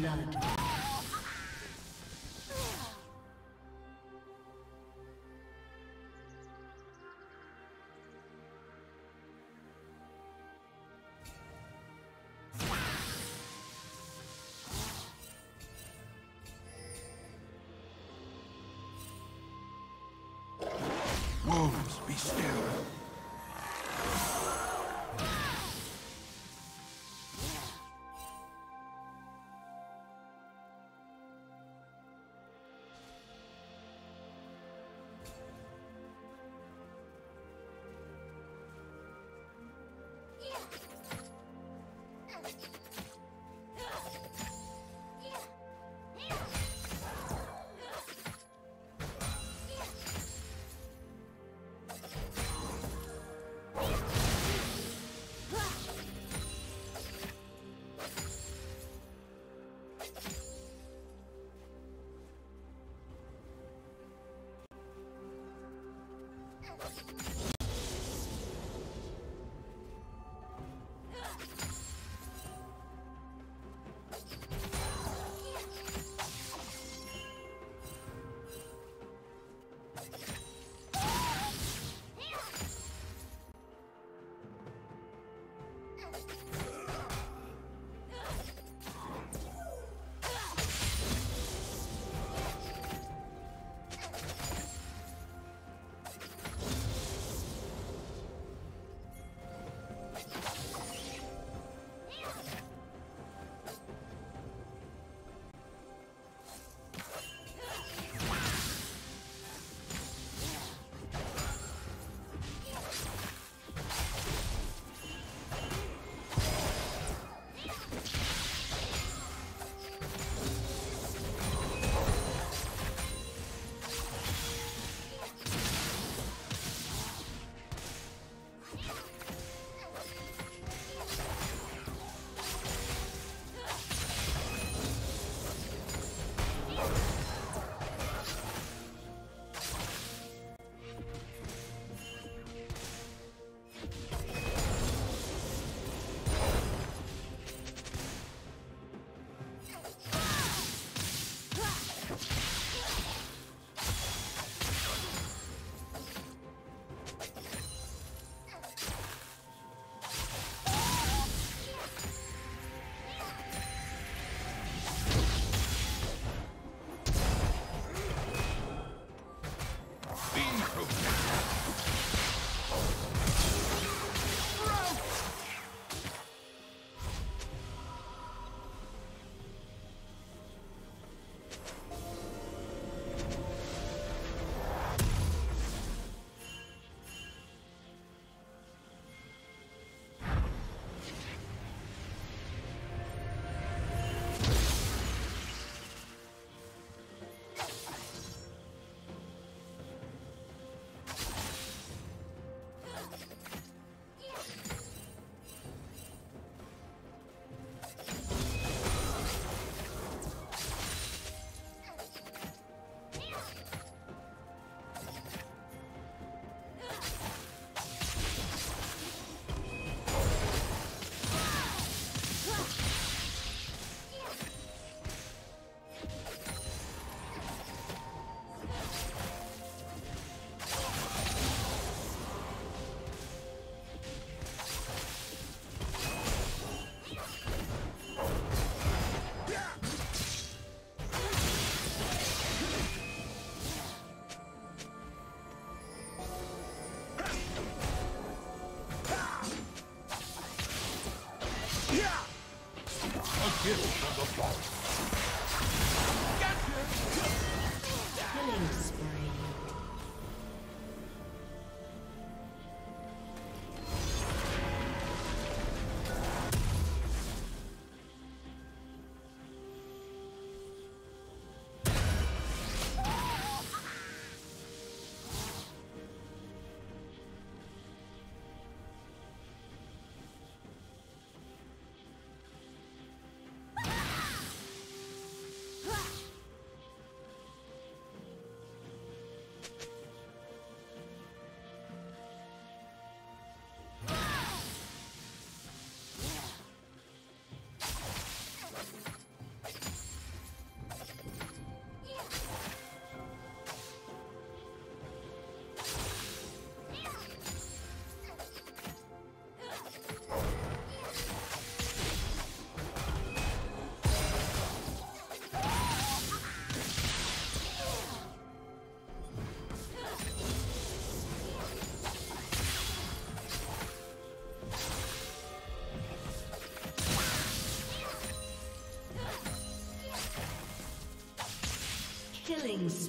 blood. Wolves, be still.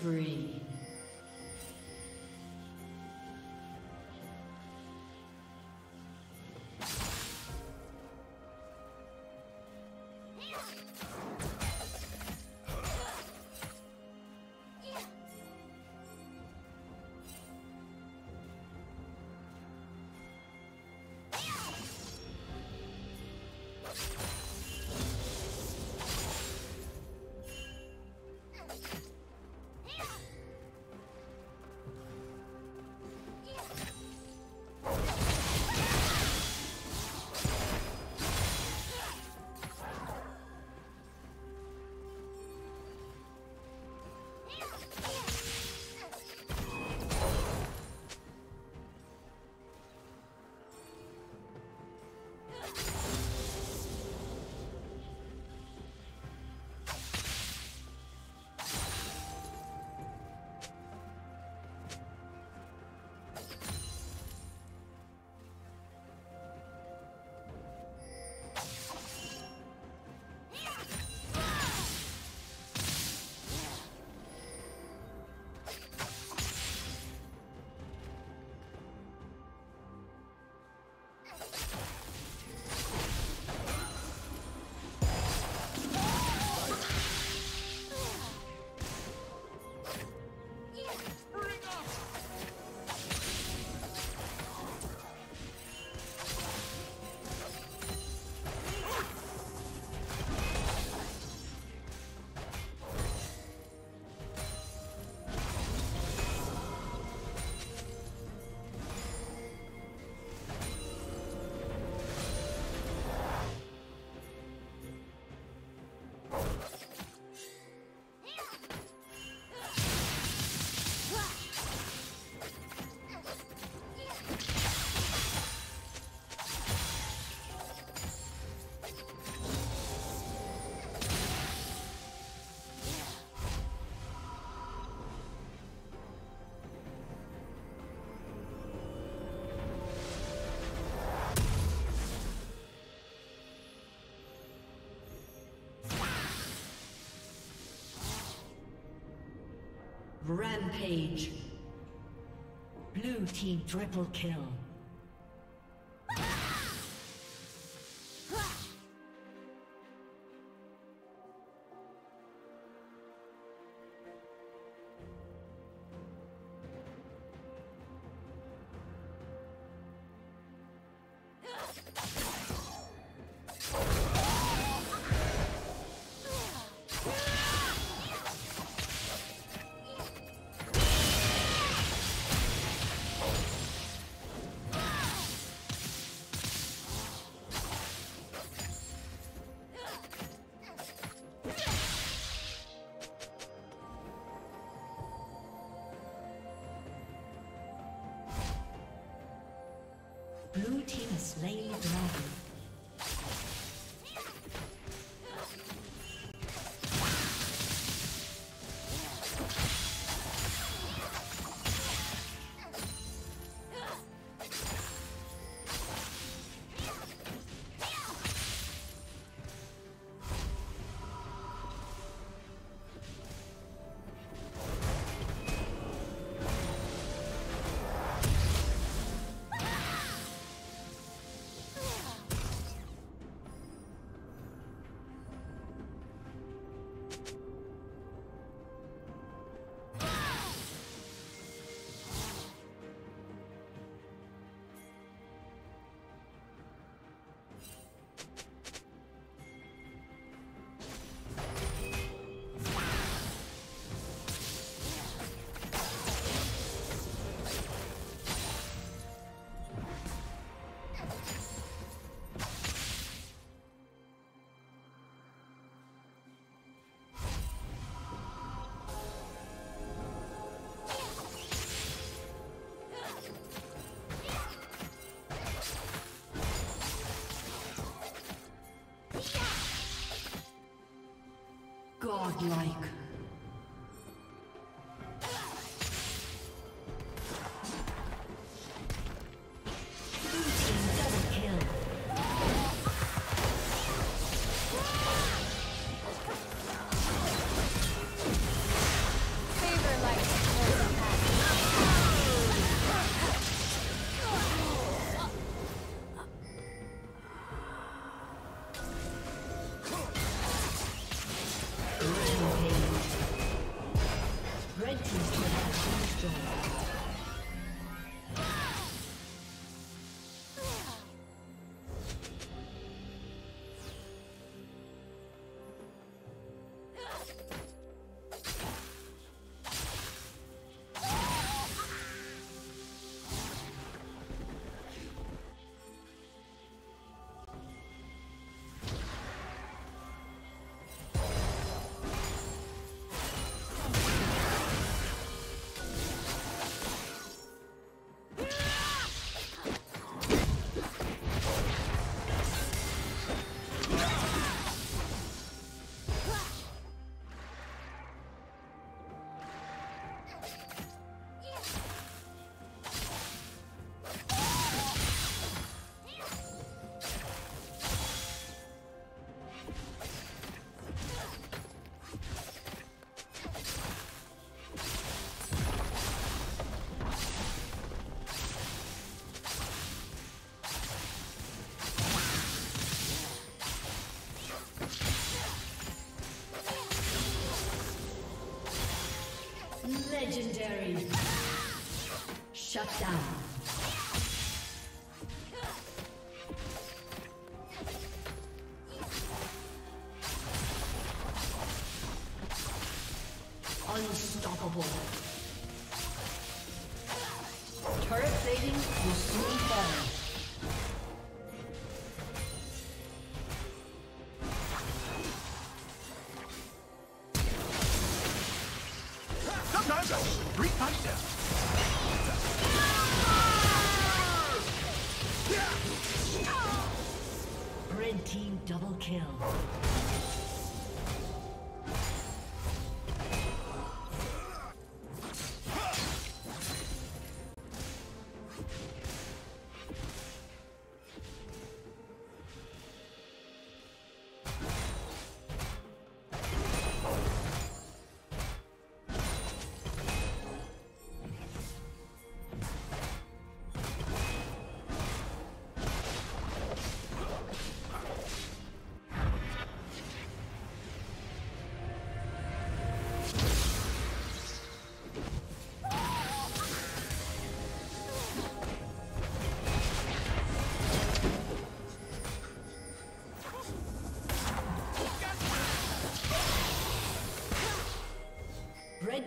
free. Rampage. Blue team triple kill. Blue team has slain the dragon. Godlike. Favor Shut down. Unstoppable. Turret plating will soon fall. Red team double kill. Red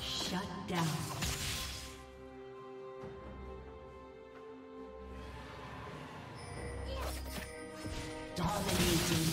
Shut down. Dominating.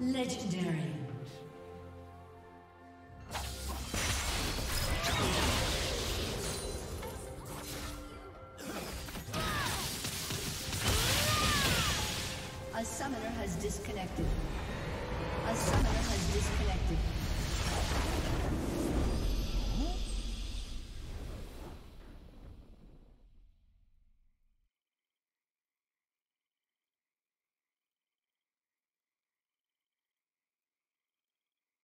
Legendary. Disconnected. A summoner has disconnected.